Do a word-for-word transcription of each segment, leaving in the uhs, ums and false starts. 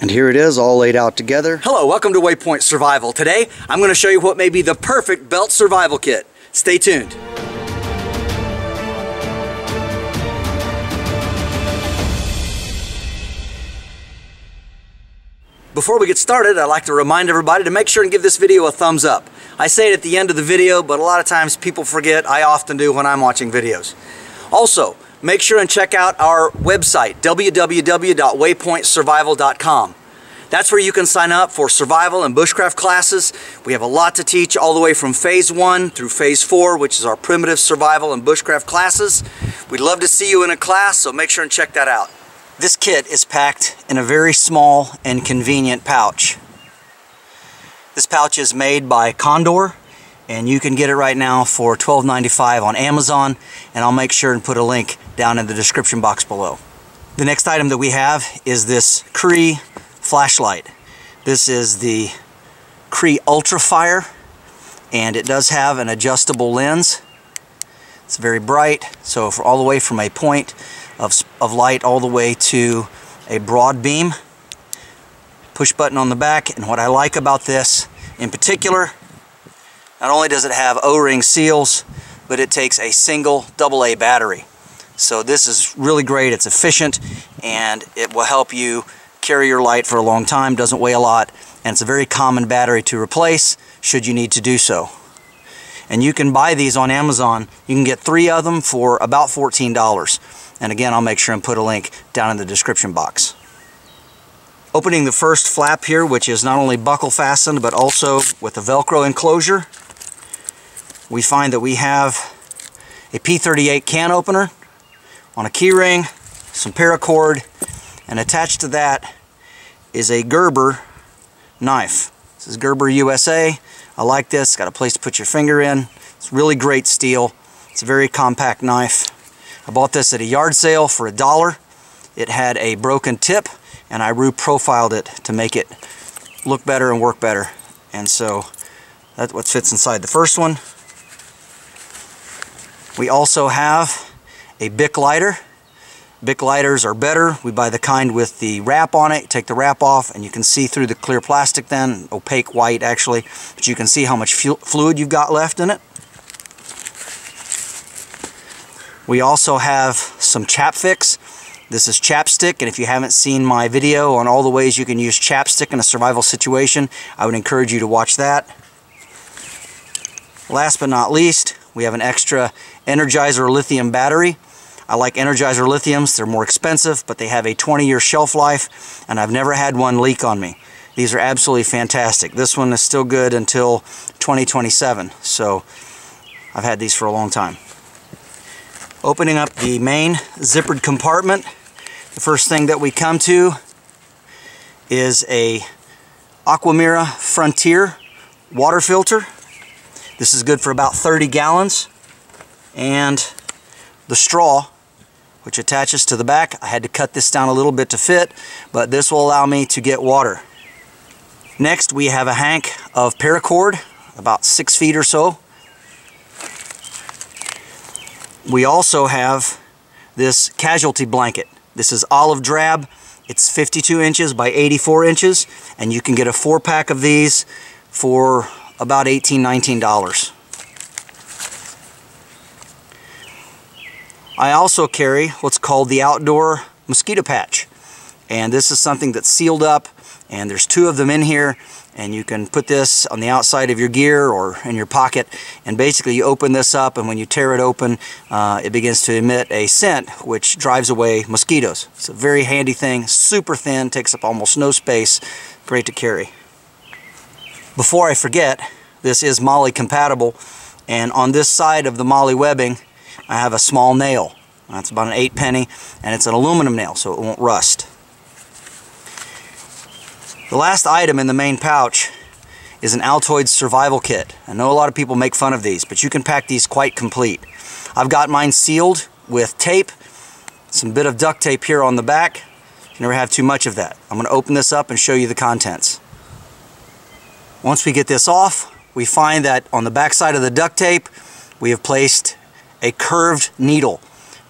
And here it is, all laid out together. Hello, welcome to Waypoint Survival. Today, I'm going to show you what may be the perfect belt survival kit. Stay tuned. Before we get started, I'd like to remind everybody to make sure and give this video a thumbs up. I say it at the end of the video, but a lot of times people forget. I often do when I'm watching videos. Also, make sure and check out our website, w w w dot waypoint survival dot com. That's where you can sign up for survival and bushcraft classes. We have a lot to teach all the way from phase one through phase four, which is our primitive survival and bushcraft classes. We'd love to see you in a class, so make sure and check that out. This kit is packed in a very small and convenient pouch. This pouch is made by Condor, and you can get it right now for twelve ninety-five on Amazon, and I'll make sure and put a link down in the description box below. The next item that we have is this Cree flashlight. This is the Cree UltraFire, and it does have an adjustable lens. It's very bright, so for all the way from a point of, of light all the way to a broad beam. Push button on the back, and what I like about this in particular, not only does it have O-ring seals, but it takes a single double A battery. So this is really great, it's efficient, and it will help you carry your light for a long time, doesn't weigh a lot, and it's a very common battery to replace should you need to do so. And you can buy these on Amazon. You can get three of them for about fourteen dollars. And again, I'll make sure and put a link down in the description box. Opening the first flap here, which is not only buckle fastened, but also with a Velcro enclosure, we find that we have a P thirty-eight can opener on a key ring, some paracord, and attached to that is a Gerber knife. This is Gerber U S A. I like this. It's got a place to put your finger in. It's really great steel. It's a very compact knife. I bought this at a yard sale for a dollar. It had a broken tip, and I reprofiled it to make it look better and work better. And so that's what fits inside the first one. We also have a Bic lighter. Bic lighters are better. We buy the kind with the wrap on it. Take the wrap off and you can see through the clear plastic then, opaque white actually, but you can see how much fluid you've got left in it. We also have some ChapFix. This is Chapstick, and if you haven't seen my video on all the ways you can use Chapstick in a survival situation, I would encourage you to watch that. Last but not least, we have an extra Energizer lithium battery. I like Energizer lithiums. They're more expensive, but they have a twenty year shelf life, and I've never had one leak on me. These are absolutely fantastic. This one is still good until twenty twenty-seven, so I've had these for a long time. Opening up the main zippered compartment, the first thing that we come to is a Aquamira Frontier water filter. This is good for about thirty gallons, and the straw which attaches to the back. I had to cut this down a little bit to fit, but this will allow me to get water. Next, we have a hank of paracord, about six feet or so. We also have this casualty blanket. This is olive drab. It's fifty-two inches by eighty-four inches, and you can get a four pack of these for about eighteen, nineteen dollars. I also carry what's called the outdoor mosquito patch, and this is something that's sealed up, and there's two of them in here, and you can put this on the outside of your gear or in your pocket, and basically you open this up, and when you tear it open, uh, it begins to emit a scent which drives away mosquitoes. It's a very handy thing, super thin, takes up almost no space, great to carry. Before I forget, this is MOLLE compatible, and on this side of the MOLLE webbing I have a small nail. That's about an eight penny, and it's an aluminum nail so it won't rust. The last item in the main pouch is an Altoid survival kit. I know a lot of people make fun of these, but you can pack these quite complete. I've got mine sealed with tape, some bit of duct tape here on the back. You never have too much of that. I'm going to open this up and show you the contents. Once we get this off, we find that on the back side of the duct tape we have placed a curved needle.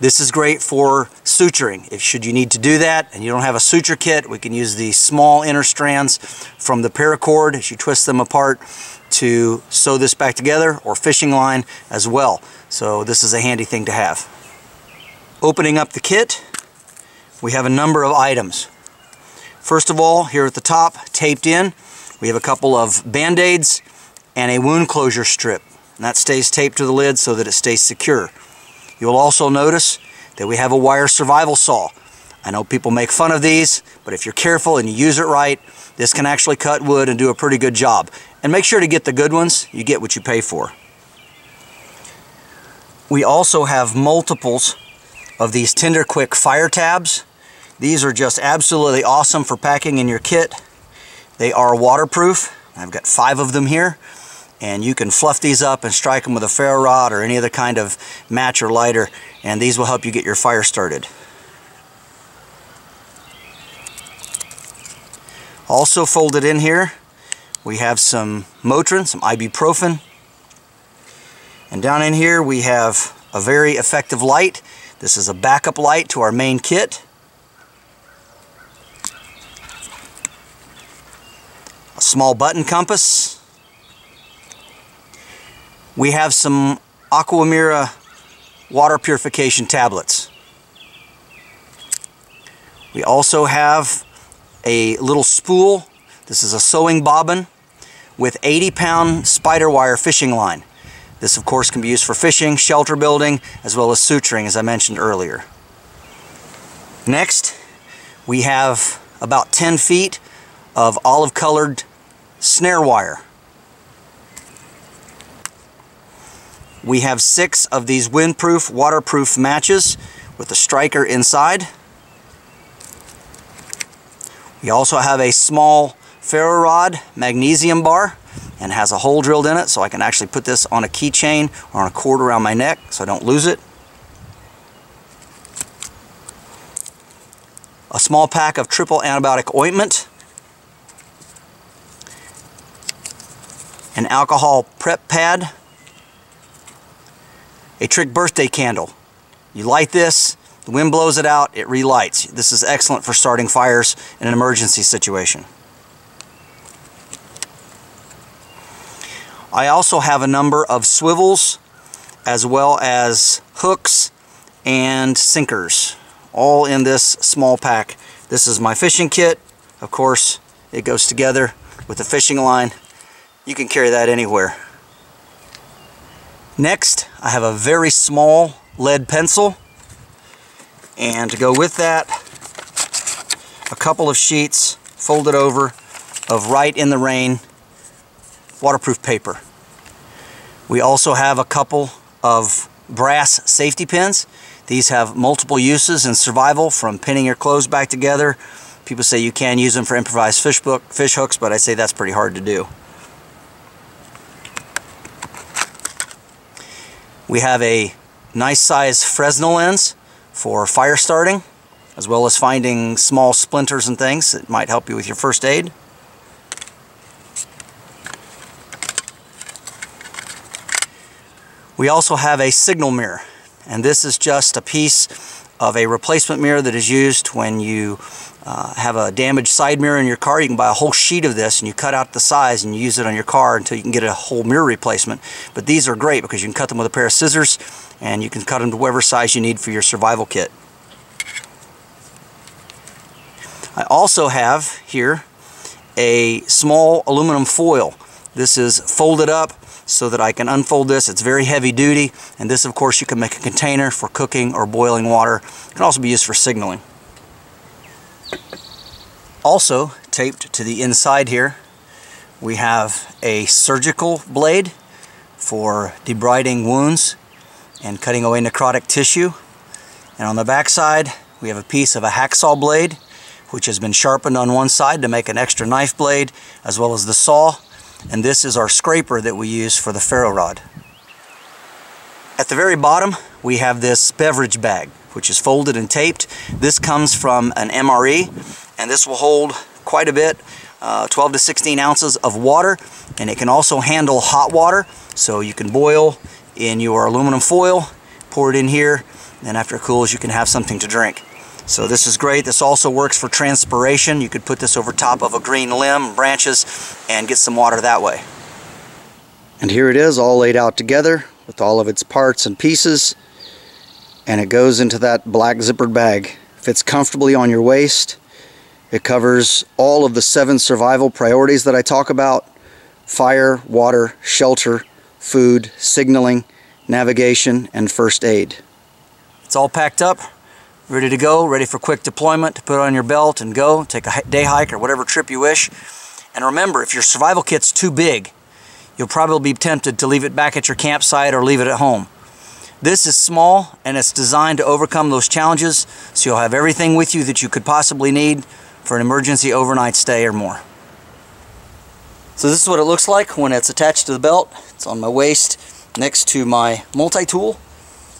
This is great for suturing. If should you need to do that and you don't have a suture kit, we can use the small inner strands from the paracord as you twist them apart to sew this back together, or fishing line as well. So this is a handy thing to have. Opening up the kit, we have a number of items. First of all, here at the top, taped in, we have a couple of band-aids and a wound closure strip. And that stays taped to the lid so that it stays secure. You'll also notice that we have a wire survival saw. I know people make fun of these, but if you're careful and you use it right, this can actually cut wood and do a pretty good job. And make sure to get the good ones. You get what you pay for. We also have multiples of these Tinder Quik fire tabs. These are just absolutely awesome for packing in your kit. They are waterproof. I've got five of them here. And you can fluff these up and strike them with a ferro rod or any other kind of match or lighter, and these will help you get your fire started. Also folded in here, we have some Motrin, some ibuprofen. And down in here we have a very effective light. This is a backup light to our main kit. A small button compass. We have some Aquamira water purification tablets. We also have a little spool. This is a sewing bobbin with eighty pound spider wire fishing line. This of course can be used for fishing, shelter building, as well as suturing, as I mentioned earlier. Next, we have about ten feet of olive colored snare wire. We have six of these windproof, waterproof matches with a striker inside. We also have a small ferro rod magnesium bar, and has a hole drilled in it so I can actually put this on a keychain or on a cord around my neck so I don't lose it. A small pack of triple antibiotic ointment. An alcohol prep pad. A Trick birthday candle. You light this, the wind blows it out, it relights. This is excellent for starting fires in an emergency situation. I also have a number of swivels as well as hooks and sinkers, all in this small pack. This is my fishing kit. Of course, it goes together with the fishing line. You can carry that anywhere. Next, I have a very small lead pencil, and to go with that, a couple of sheets folded over of Right in the Rain waterproof paper. We also have a couple of brass safety pins. These have multiple uses in survival, from pinning your clothes back together. People say you can use them for improvised fish book, fish hooks, but I say that's pretty hard to do. We have a nice size Fresnel lens for fire starting, as well as finding small splinters and things that might help you with your first aid. We also have a signal mirror, and this is just a piece of a replacement mirror that is used when you uh, have a damaged side mirror in your car. You can buy a whole sheet of this and you cut out the size and you use it on your car until you can get a whole mirror replacement. But these are great because you can cut them with a pair of scissors, and you can cut them to whatever size you need for your survival kit. I also have here a small aluminum foil. This is folded up so that I can unfold this. It's very heavy duty, and this of course you can make a container for cooking or boiling water. It can also be used for signaling. Also taped to the inside here, we have a surgical blade for debriding wounds and cutting away necrotic tissue. And on the back side, we have a piece of a hacksaw blade, which has been sharpened on one side to make an extra knife blade, as well as the saw. And this is our scraper that we use for the ferro rod. At the very bottom, we have this beverage bag, which is folded and taped. This comes from an M R E, and this will hold quite a bit, uh, twelve to sixteen ounces of water, and it can also handle hot water. So you can boil in your aluminum foil, pour it in here, and after it cools you can have something to drink. So this is great. This also works for transpiration. You could put this over top of a green limb, branches, and get some water that way. And here it is all laid out together with all of its parts and pieces, and it goes into that black zippered bag. Fits comfortably on your waist. It covers all of the seven survival priorities that I talk about: fire, water, shelter, food, signaling, navigation, and first aid. It's all packed up, ready to go, ready for quick deployment. To put on your belt and go take a day hike or whatever trip you wish. And remember, if your survival kit's too big, you'll probably be tempted to leave it back at your campsite or leave it at home. This is small, and it's designed to overcome those challenges, so you'll have everything with you that you could possibly need for an emergency overnight stay or more. So this is what it looks like when it's attached to the belt. It's on my waist next to my multi-tool,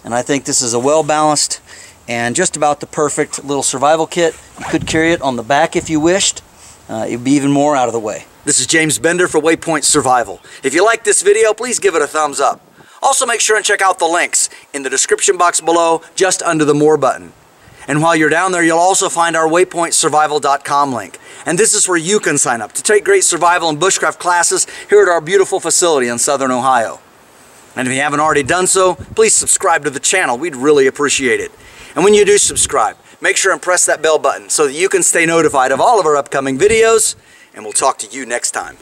and I think this is a well-balanced and just about the perfect little survival kit. You could carry it on the back if you wished. Uh, it would be even more out of the way. This is James Bender for Waypoint Survival. If you like this video, please give it a thumbs up. Also, make sure and check out the links in the description box below, just under the More button. And while you're down there, you'll also find our waypoint survival dot com link. And this is where you can sign up to take great survival and bushcraft classes here at our beautiful facility in Southern Ohio. And if you haven't already done so, please subscribe to the channel. We'd really appreciate it. And when you do subscribe, make sure and press that bell button so that you can stay notified of all of our upcoming videos. And we'll talk to you next time.